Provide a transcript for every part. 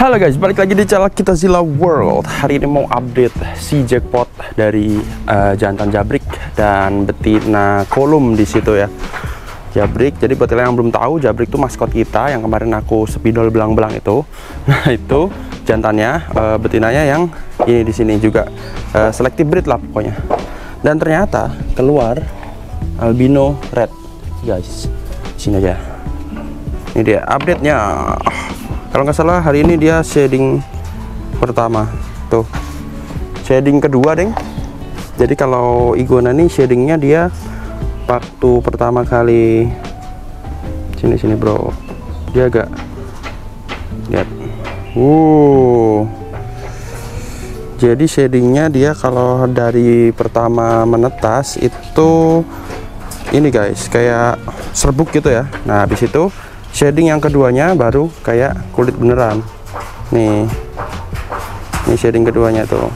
Halo guys, balik lagi di channel kita Zilla World. Hari ini mau update si jackpot dari jantan Jabrix dan betina kolom di situ ya. Jabrix, jadi buat yang belum tahu, Jabrix itu maskot kita yang kemarin aku spidol belang-belang itu. Nah, itu jantannya, betinanya yang ini di sini juga selective breed lah pokoknya. Dan ternyata keluar albino red, guys. Sini aja. Ini dia update-nya. Kalau nggak salah hari ini dia shading pertama. Tuh. Shading kedua, Deng. Jadi kalau iguana nih shadingnya dia waktu pertama kali sini bro, dia agak lihat, jadi shadingnya dia kalau dari pertama menetas itu ini guys, kayak serbuk gitu ya. Nah habis itu shading yang keduanya baru kayak kulit beneran nih, ini shading keduanya tuh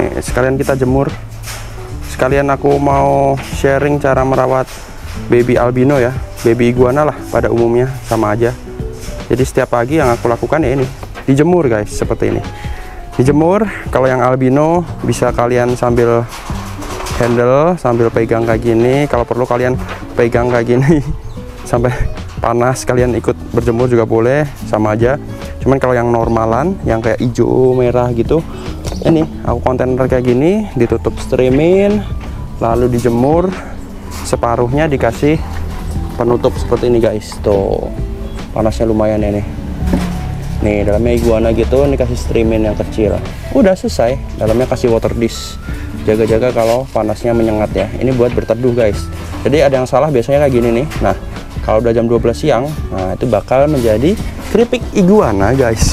nih. Sekalian kita jemur, sekalian aku mau sharing cara merawat baby albino ya, baby iguana lah pada umumnya, sama aja. Jadi setiap pagi yang aku lakukan ya ini, dijemur guys, seperti ini dijemur. Kalau yang albino bisa kalian sambil handle, sambil pegang kayak gini, kalau perlu kalian pegang kayak gini sampai panas, kalian ikut berjemur juga boleh, sama aja. Cuman kalau yang normalan, yang kayak hijau merah gitu, ini aku kontainer kayak gini, ditutup streamin, lalu dijemur, separuhnya dikasih penutup seperti ini guys. Tuh panasnya lumayan ya, nih dalamnya iguana gitu, ini kasih streamin yang kecil, udah selesai. Dalamnya kasih water dish, jaga-jaga kalau panasnya menyengat ya. Ini buat berteduh guys. Jadi ada yang salah biasanya kayak gini nih. Nah kalau udah jam 12 siang, nah itu bakal menjadi keripik iguana guys.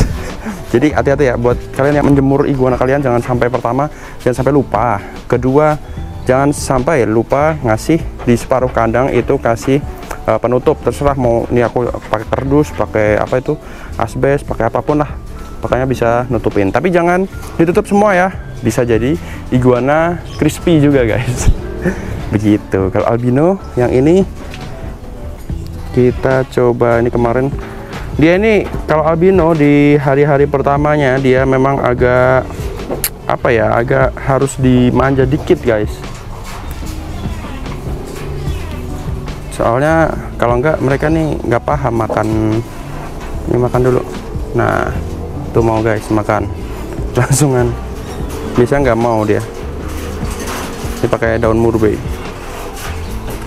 Jadi hati-hati ya buat kalian yang menjemur iguana kalian, jangan sampai pertama jangan sampai lupa, kedua jangan sampai lupa ngasih di separuh kandang itu, kasih penutup, terserah mau ini aku pakai kardus, pakai apa itu asbes, pakai apapun lah, makanya bisa nutupin. Tapi jangan ditutup semua ya, bisa jadi iguana crispy juga guys. Begitu. Kalau albino yang ini kita coba, ini kemarin dia ini kalau albino di hari-hari pertamanya dia memang agak apa ya, agak harus dimanja dikit guys, soalnya kalau enggak mereka nih nggak paham makan. Ini makan dulu, nah tuh mau guys makan langsungan, biasanya nggak mau dia, ini pakai daun murbei.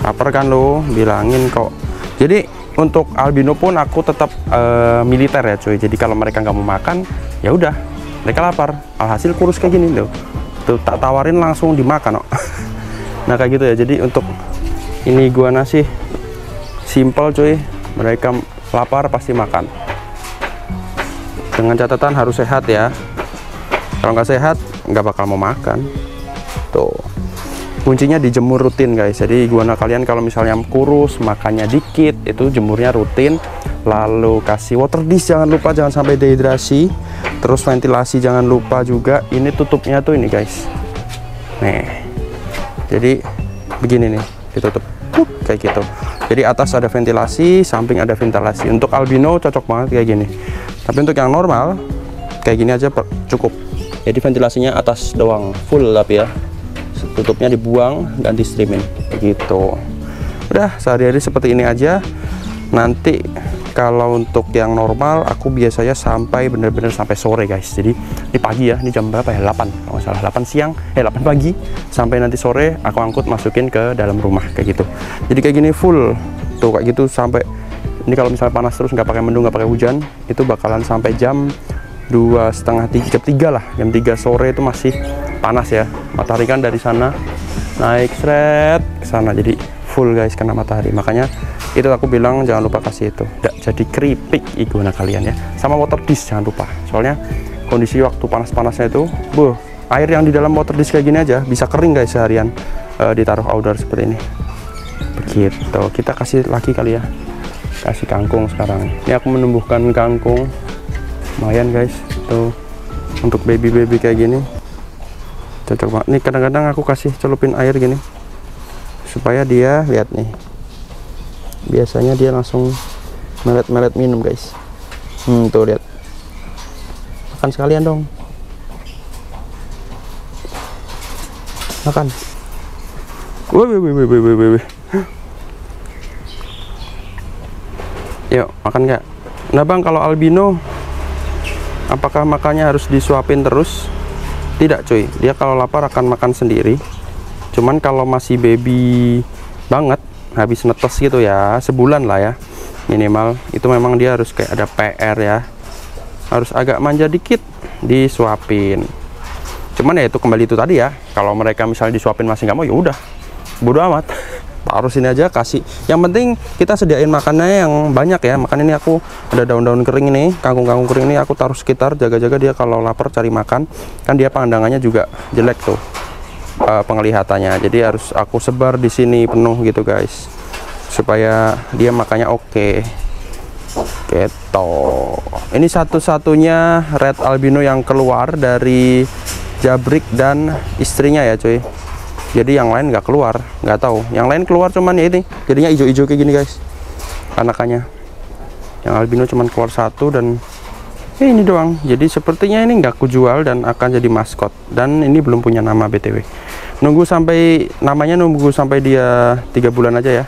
Aper kan lo bilangin kok. Jadi untuk albino pun aku tetap militer ya cuy. Jadi kalau mereka nggak mau makan, ya udah, mereka lapar, alhasil kurus kayak gini tuh. Tuh tak tawarin langsung dimakan kok. Nah kayak gitu ya. Jadi untuk ini iguana sih simple cuy, mereka lapar pasti makan, dengan catatan harus sehat ya. Kalau nggak sehat nggak bakal mau makan. Tuh kuncinya dijemur rutin guys. Jadi iguana kalian kalau misalnya kurus, makannya dikit, itu jemurnya rutin, lalu kasih water dish, jangan lupa, jangan sampai dehidrasi. Terus ventilasi jangan lupa juga. Ini tutupnya tuh ini guys, nih jadi begini nih, ditutup kayak gitu. Jadi atas ada ventilasi, samping ada ventilasi. Untuk albino cocok banget kayak gini, tapi untuk yang normal kayak gini aja cukup. Jadi ventilasinya atas doang full tapi ya, tutupnya dibuang, ganti streaming gitu. Udah sehari-hari seperti ini aja. Nanti kalau untuk yang normal aku biasanya sampai bener-bener sampai sore guys. Jadi di pagi ya, ini jam berapa ya, 8 kalau nggak salah, 8 pagi sampai nanti sore aku angkut masukin ke dalam rumah kayak gitu. Jadi kayak gini full tuh kayak gitu sampai ini. Kalau misalnya panas terus, nggak pakai mendung, nggak pakai hujan, itu bakalan sampai jam 2:30, jam 3 sore itu masih panas ya. Matahari kan dari sana naik seret ke sana, jadi full guys kena matahari. Makanya itu aku bilang jangan lupa kasih itu, nggak jadi keripik iguana kalian ya. Sama water dish jangan lupa, soalnya kondisi waktu panas-panasnya itu air yang di dalam water dish kayak gini aja bisa kering guys seharian, ditaruh outdoor seperti ini. Begitu. Kita kasih lagi kali ya, kasih kangkung sekarang. Ini aku menumbuhkan kangkung lumayan guys tuh, untuk baby-baby kayak gini cocok banget. Nih kadang-kadang aku kasih celupin air gini supaya dia lihat nih, biasanya dia langsung melet-melet minum guys. Tuh lihat, makan sekalian dong, makan. Wih. Yuk makan nggak? Nah bang, kalau albino apakah makannya harus disuapin terus? Tidak cuy, dia kalau lapar akan makan sendiri. Cuman kalau masih baby banget, habis netes gitu ya, sebulan lah ya minimal, itu memang dia harus kayak ada PR ya, harus agak manja dikit disuapin. Cuman ya itu kembali itu tadi ya, kalau mereka misalnya disuapin masih nggak mau, ya udah bodo amat, harus ini aja kasih. Yang penting kita sediain makanannya yang banyak ya. Makan ini aku ada daun-daun kering ini, kangkung-kangkung kering ini aku taruh sekitar, jaga-jaga dia kalau lapar cari makan. Kan dia pandangannya juga jelek tuh, penglihatannya. Jadi harus aku sebar di sini penuh gitu guys, supaya dia makannya oke. Gitu. Ini satu-satunya red albino yang keluar dari Jabrix dan istrinya ya cuy. Jadi yang lain nggak keluar, nggak tahu. Yang lain keluar cuman ya ini, jadinya hijau-hijau kayak gini guys, anakannya. Yang albino cuman keluar satu dan ya ini doang. Jadi sepertinya ini nggak kujual dan akan jadi maskot. Dan ini belum punya nama btw. Nunggu sampai namanya, nunggu sampai dia 3 bulan aja ya,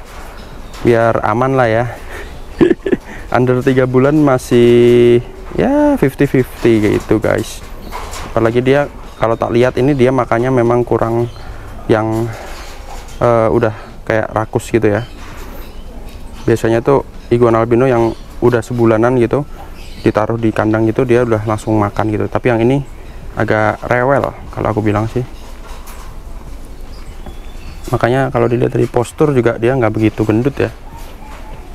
biar aman lah ya. Under 3 bulan masih ya 50-50 gitu guys. Apalagi dia kalau tak lihat ini dia makannya memang kurang yang udah kayak rakus gitu ya. Biasanya tuh iguana albino yang udah sebulanan gitu ditaruh di kandang gitu dia udah langsung makan gitu, tapi yang ini agak rewel kalau aku bilang sih. Makanya kalau dilihat dari postur juga dia nggak begitu gendut ya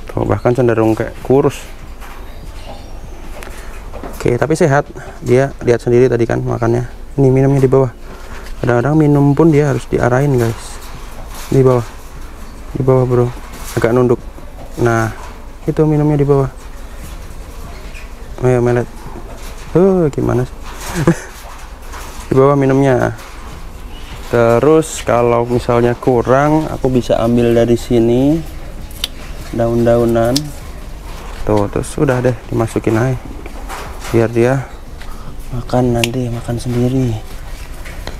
tuh, bahkan cenderung kayak kurus. Oke, tapi sehat dia, lihat sendiri tadi kan makannya. Ini minumnya di bawah, kadang-kadang minum pun dia harus diarahin guys, di bawah, di bawah bro, agak nunduk. Nah itu minumnya di bawah. Ayo melet, gimana sih? Di bawah minumnya. Terus kalau misalnya kurang aku bisa ambil dari sini daun-daunan tuh, terus udah deh dimasukin aja biar dia makan, nanti makan sendiri.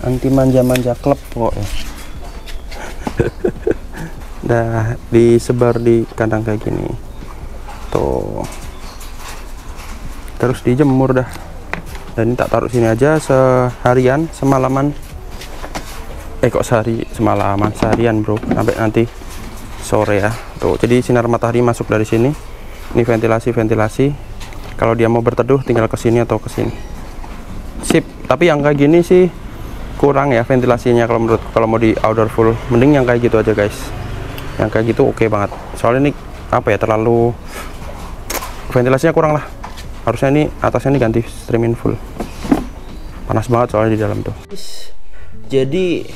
Anti manja-manja klub pokoknya. Dah disebar di kandang kayak gini tuh, terus dijemur dah. Dan ini tak taruh sini aja seharian semalaman, seharian bro, sampai nanti sore ya tuh. Jadi sinar matahari masuk dari sini, ini ventilasi. Kalau dia mau berteduh tinggal ke sini atau ke sini, sip. Tapi yang kayak gini sih kurang ya ventilasinya kalau menurut, kalau mau di outdoor full mending yang kayak gitu aja guys. Yang kayak gitu oke banget, soalnya ini apa ya, terlalu ventilasinya kurang lah. Harusnya ini atasnya ini ganti streaming full, panas banget soalnya di dalam tuh. Jadi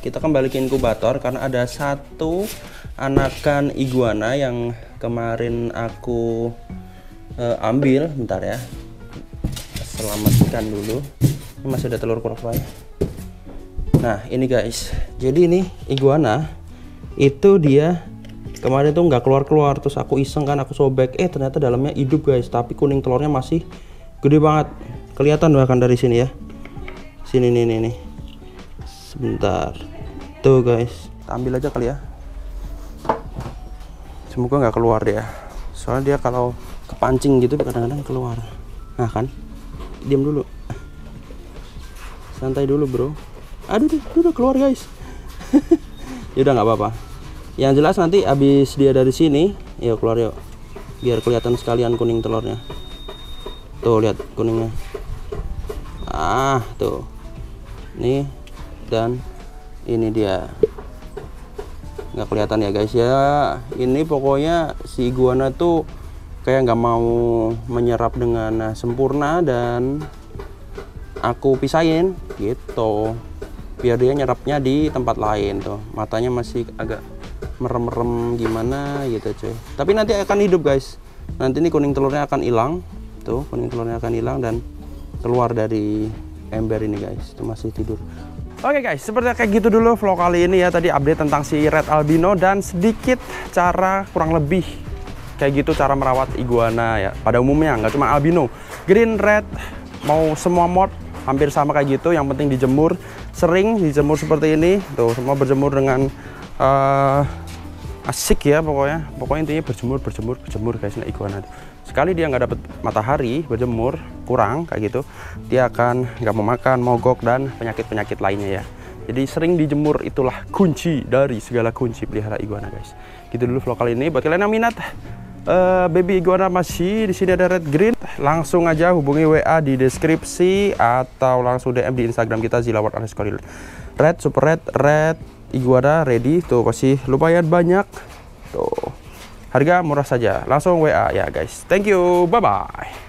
kita kembali ke inkubator karena ada satu anakan iguana yang kemarin aku ambil. Bentar ya, selamatkan dulu, ini masih ada telur kurang. Nah ini guys, jadi ini iguana itu dia kemarin tuh nggak keluar-keluar, terus aku iseng kan, aku sobek, ternyata dalamnya hidup guys, tapi kuning telurnya masih gede banget, kelihatan bahkan dari sini ya, sini nih sebentar tuh guys, kita ambil aja kali ya, semoga nggak keluar dia, soalnya dia kalau kepancing gitu kadang-kadang keluar. Nah kan, diam dulu, santai dulu bro. Aduh, udah keluar guys. Ya udah nggak apa-apa. Yang jelas nanti abis dia dari sini, yuk keluar yuk, biar kelihatan sekalian kuning telurnya. Tuh lihat kuningnya. Ah tuh, nih dan ini dia. Nggak kelihatan ya guys ya. Ini pokoknya si iguana tuh kayak nggak mau menyerap dengan sempurna dan aku pisahin gitu, biar dia nyerapnya di tempat lain tuh. Matanya masih agak merem-merem gimana gitu cuy, tapi nanti akan hidup guys. Nanti ini kuning telurnya akan hilang tuh, kuning telurnya akan hilang dan keluar dari ember ini guys, itu masih tidur. Oke guys, seperti kayak gitu dulu vlog kali ini ya, tadi update tentang si red albino dan sedikit cara kurang lebih Kayak gitu cara merawat iguana ya. Pada umumnya nggak cuma albino, green, red, mau semua mod hampir sama kayak gitu. Yang penting dijemur, sering dijemur seperti ini. Tuh semua berjemur dengan asik ya pokoknya. Pokoknya intinya berjemur guys. Nah iguana tuh sekali dia nggak dapat matahari, berjemur kurang kayak gitu, dia akan nggak mau makan, mogok dan penyakit-penyakit lainnya ya. Jadi sering dijemur itulah kunci dari segala kunci pelihara iguana guys. Gitu dulu vlog kali ini. Buat kalian yang minat baby iguana masih di sini ada red green, langsung aja hubungi WA di deskripsi atau langsung DM di Instagram kita @zilla_world. Red, super red, red iguana ready tuh pasti lumayan banyak. Tuh. Harga murah saja. Langsung WA ya guys. Thank you. Bye bye.